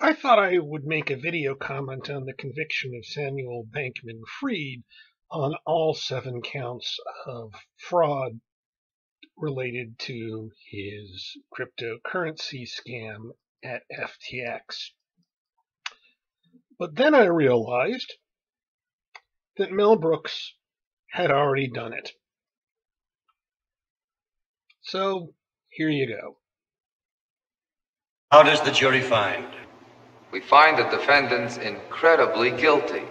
I thought I would make a video comment on the conviction of Samuel Bankman-Fried on all 7 counts of fraud related to his cryptocurrency scam at FTX. But then I realized that Mel Brooks had already done it. So here you go. How does the jury find? We find the defendants incredibly guilty.